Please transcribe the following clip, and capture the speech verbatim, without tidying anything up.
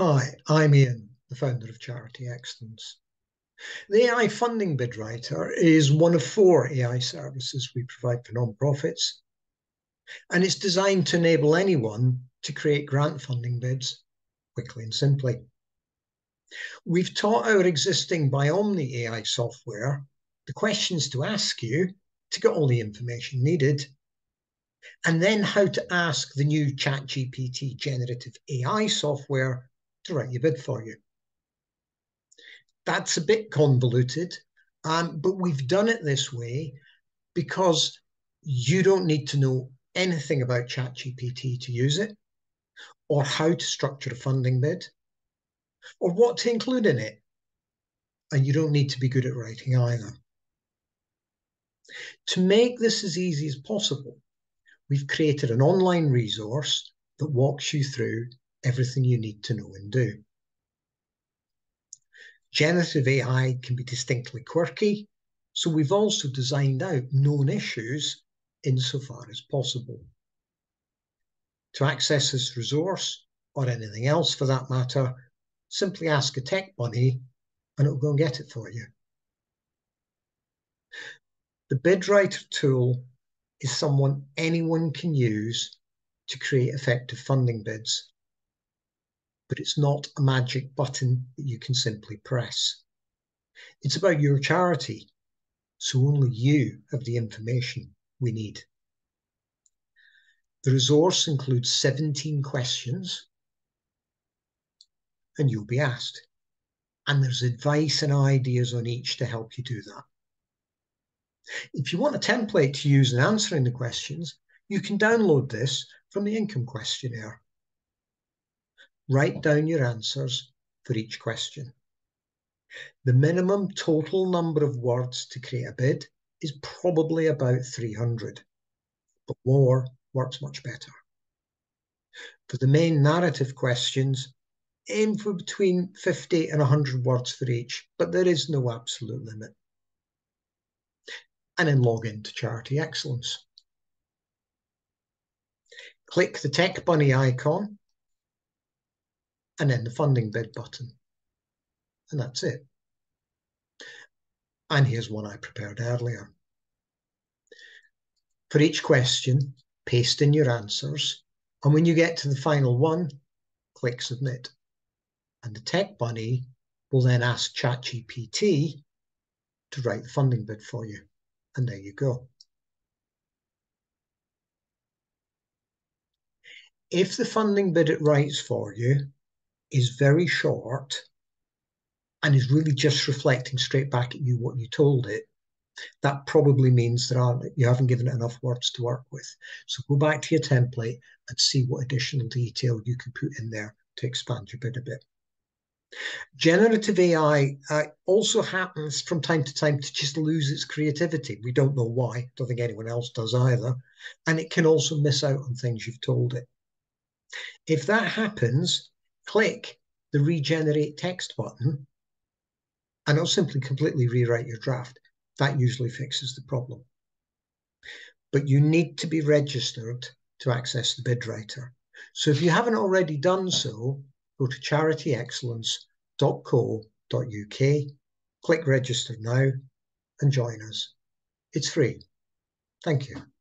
Hi, I'm Ian, the founder of Charity Excellence. The A I funding BidWriter is one of four A I services we provide for nonprofits, and it's designed to enable anyone to create grant funding bids quickly and simply. We've taught our existing Biomni A I software the questions to ask you to get all the information needed, and then how to ask the new ChatGPT generative A I software to write your bid for you. That's a bit convoluted, um, but we've done it this way because you don't need to know anything about ChatGPT to use it, or how to structure a funding bid, or what to include in it. And you don't need to be good at writing either. To make this as easy as possible, we've created an online resource that walks you through everything you need to know and do. Generative A I can be distinctly quirky, so we've also designed out known issues insofar as possible. To access this resource, or anything else for that matter, simply ask a Tech Bunny and it'll go and get it for you. The BidWriter tool is someone anyone can use to create effective funding bids. But it's not a magic button that you can simply press. It's about your charity, so only you have the information we need. The resource includes seventeen questions, and you'll be asked. And there's advice and ideas on each to help you do that. If you want a template to use in answering the questions, you can download this from the Income Questionnaire. Write down your answers for each question. The minimum total number of words to create a bid is probably about three hundred, but more works much better. For the main narrative questions, aim for between fifty and one hundred words for each, but there is no absolute limit. And then log in to Charity Excellence. Click the Tech Bunny icon, and then the funding bid button. And that's it. And here's one I prepared earlier. For each question, paste in your answers, and when you get to the final one, click Submit. And the Tech Bunny will then ask ChatGPT to write the funding bid for you. And there you go. If the funding bid it writes for you is very short and is really just reflecting straight back at you what you told it, that probably means there aren't, you haven't given it enough words to work with. So go back to your template and see what additional detail you can put in there to expand your bid a bit. Generative A I uh, also happens from time to time to just lose its creativity. We don't know why. I don't think anyone else does either. And it can also miss out on things you've told it. If that happens, click the Regenerate Text button and it'll simply completely rewrite your draft. That usually fixes the problem. But you need to be registered to access the BidWriter. So if you haven't already done so, go to charity excellence dot co dot U K, click Register Now and join us. It's free. Thank you.